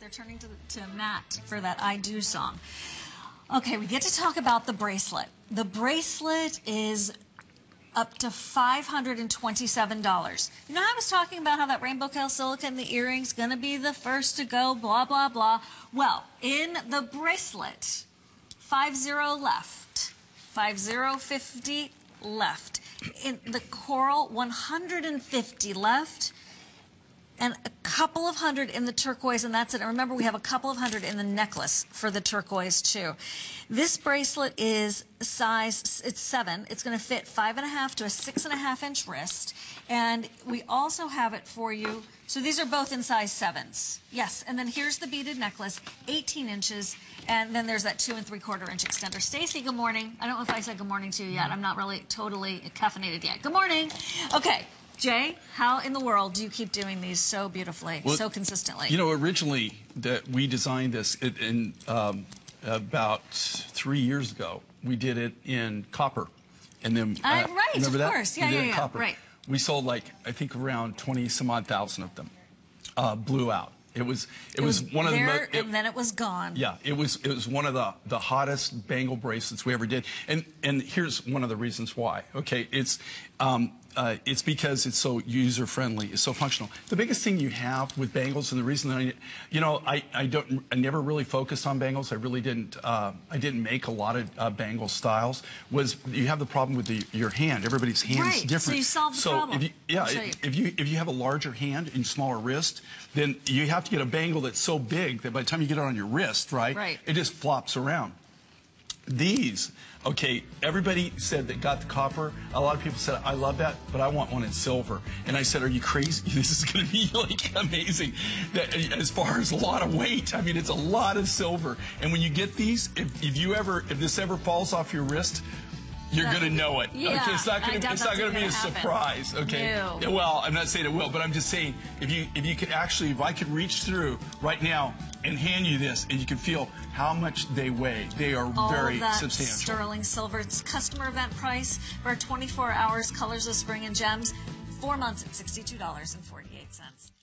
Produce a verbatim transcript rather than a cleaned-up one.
They're turning to, to Matt for that I Do song. Okay, we get to talk about the bracelet. The bracelet is up to five hundred twenty-seven dollars. You know, I was talking about how that rainbow calcilica in the earring's gonna be the first to go, blah, blah, blah. Well, in the bracelet, five zero left, five zero fifty left. In the coral, one hundred fifty left, and a couple of hundred in the turquoise, and that's it. And remember, we have a couple of hundred in the necklace for the turquoise too. This bracelet is size, it's seven. It's gonna fit five and a half to a six and a half inch wrist. And we also have it for you. So these are both in size sevens. Yes, and then here's the beaded necklace, eighteen inches. And then there's that two and three quarter inch extender. Stacy, good morning. I don't know if I said good morning to you yet. I'm not really totally caffeinated yet. Good morning. Okay. Jay, how in the world do you keep doing these so beautifully, well, so consistently? You know, originally that we designed this in, in um, about three years ago. We did it in copper, and then uh, uh, right, remember of that? course, yeah, we yeah, did yeah, it copper. right. We sold like I think around twenty some odd thousand of them. Uh, blew out. It was it, it was, was one of there, the it, and then it was gone. Yeah, it was it was one of the the hottest bangle bracelets we ever did. And and here's one of the reasons why. Okay, it's. Um, Uh, it's because it's so user-friendly, it's so functional. The biggest thing you have with bangles, and the reason that I, you know, I, I don't, I never really focused on bangles. I really didn't, uh, I didn't make a lot of uh, bangle styles. Was you have the problem with the, your hand? Everybody's hand's right. different. So you solve the so problem. If you, yeah, if, if you if you have a larger hand and smaller wrist, then you have to get a bangle that's so big that by the time you get it on your wrist, right, right. it just flops around. These, okay, everybody said that got the copper. A lot of people said, I love that, but I want one in silver. And I said, are you crazy? This is going to be, like, amazing. That, as far as a lot of weight, I mean, it's a lot of silver. And when you get these, if, if you ever, if this ever falls off your wrist, you're going to know it. Yeah, okay, it's not going to, it's not going to be a surprise. Okay. No. Well, I'm not saying it will, but I'm just saying if you if you could actually, if I could reach through right now and hand you this, and you can feel how much they weigh. They are All very that substantial. Sterling silver. It's customer event price for twenty-four hours, colors of spring and gems, four months at sixty-two dollars and forty-eight cents.